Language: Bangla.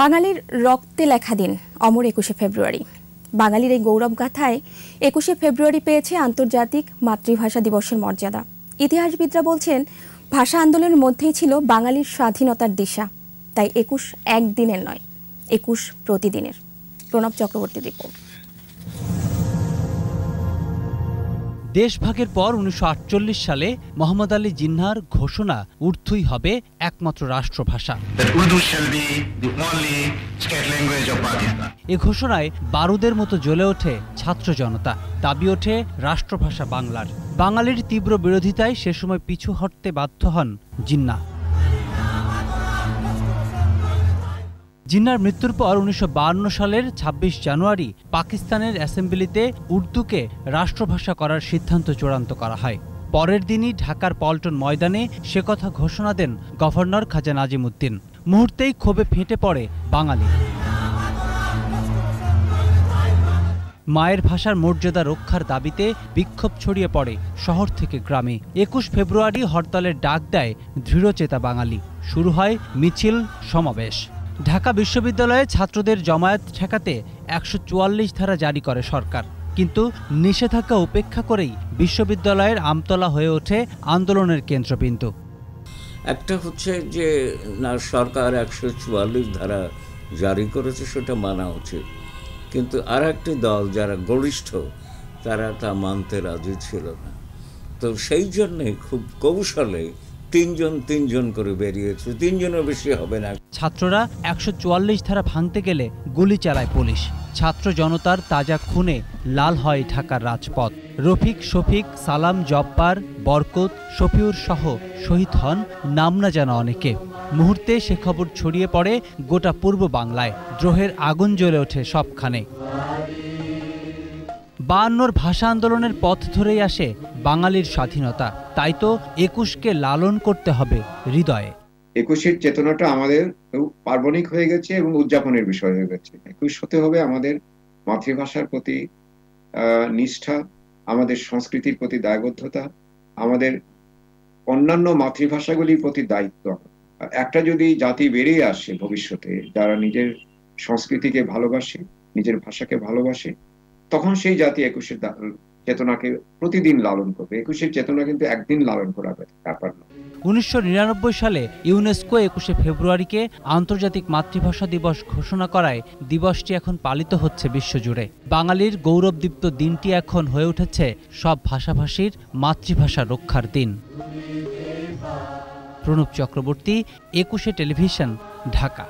বাঙালির রক্তে লেখা দিন অমর ২১শে ফেব্রুয়ারি। বাঙালির এই গৌরব গাথায় ২১শে ফেব্রুয়ারি পেয়েছে আন্তর্জাতিক মাতৃভাষা দিবসের মর্যাদা। ইতিহাসবিদরা বলছেন ভাষা আন্দোলনের মধ্যেই ছিল বাঙালির স্বাধীনতার দিশা। তাই ২১ একদিনের নয়, ২১ প্রতিদিনের। প্রণব চক্রবর্তীর রিপোর্ট। দেশভাগের পর ১৯৪৮ সালে মোহাম্মদ আলী জিন্নাহর ঘোষণা উর্দুই হবে একমাত্র রাষ্ট্রভাষা। এ ঘোষণায় বারুদের মতো জ্বলে ওঠে ছাত্র জনতা, দাবি ওঠে রাষ্ট্রভাষা বাংলার। বাঙালির তীব্র বিরোধিতায় সে সময় পিছু হটতে বাধ্য হন জিন্নাহ। জিন্নার মৃত্যুর পর ১৯৫২ সালের ২৬ জানুয়ারি পাকিস্তানের অ্যাসেম্বলিতে উর্দুকে রাষ্ট্রভাষা করার সিদ্ধান্ত চূড়ান্ত করা হয়। পরের দিনই ঢাকার পল্টন ময়দানে সে কথা ঘোষণা দেন গভর্নর খাজা নাজিমউদ্দিন। মুহূর্তেই ক্ষোভে ফেটে পড়ে বাঙালি। মায়ের ভাষার মর্যাদা রক্ষার দাবিতে বিক্ষোভ ছড়িয়ে পড়ে শহর থেকে গ্রামে। ২১ ফেব্রুয়ারি হরতালের ডাক দেয় দৃঢ়চেতা বাঙালি। শুরু হয় মিছিল সমাবেশ। ঢাকা বিশ্ববিদ্যালয়ে ছাত্রদের জমায়েত ঠেকাতে ১৪৪ ধারা জারি করে সরকার, কিন্তু নিষেধাজ্ঞা উপেক্ষা করেই বিশ্ববিদ্যালয়ের আমতলা হয়ে ওঠে আন্দোলনের কেন্দ্রবিন্দু। একটা হচ্ছে যে না, সরকার ১৪৪ ধারা জারি করেছে, সেটা মানা উচিত, কিন্তু আর একটি দল যারা গরিষ্ঠ তারা তা মানতে রাজি ছিল না। তো সেই জন্যে খুব কৌশলে তিনজন করে বেরিয়েছে, তিনজনের বেশি হবে না। ছাত্ররা ১৪৪ ধারা ভাঙতে গেলে গুলি চালায় পুলিশ। ছাত্র জনতার তাজা খুনে লাল হয় ঢাকার রাজপথ। রফিক, সফিক, সালাম জব্বর, বরকত, সফিউর সহ শহীদ হন নাম না জানা অনেকে। মুহূর্তে সে খবর ছড়িয়ে পড়ে গোটা পূর্ব বাংলায়। দ্রোহের আগুন জ্বলে ওঠে সবখানে। ৫২’র ভাষা আন্দোলনের পথ ধরেই আসে বাঙালির স্বাধীনতা। তাই তো ২১কে লালন করতে হবে হৃদয়ে। ২১-এর চেতনাটা আমাদের পার্বণিক হয়ে গেছে এবং উদযাপনের বিষয় হয়ে গেছে। ২১ হতে হবে আমাদের মাতৃভাষার প্রতি নিষ্ঠা, আমাদের সংস্কৃতির প্রতি দায়বদ্ধতা, আমাদের অন্যান্য মাতৃভাষাগুলির প্রতি দায়িত্ব। একটা যদি জাতি বেরিয়ে আসে ভবিষ্যতে, যারা নিজের সংস্কৃতিকে ভালোবাসে, নিজের ভাষাকে ভালোবাসে, তখন সেই জাতি ২১-এর চেতনাকে প্রতিদিন লালন করবে। ২১-এর চেতনা কিন্তু একদিন লালন করা ব্যাপার না। ১৯৯৯ সালে ইউনেস্কো ২১শে ফেব্রুয়ারিকে আন্তর্জাতিক মাতৃভাষা দিবস ঘোষণা করায় দিবসটি এখন পালিত হচ্ছে বিশ্বজুড়ে। বাঙালির গৌরবদীপ্ত দিনটি এখন হয়ে উঠেছে সব ভাষাভাষীর মাতৃভাষা রক্ষার দিন। প্রণব চক্রবর্তী, ২১শে টেলিভিশন, ঢাকা।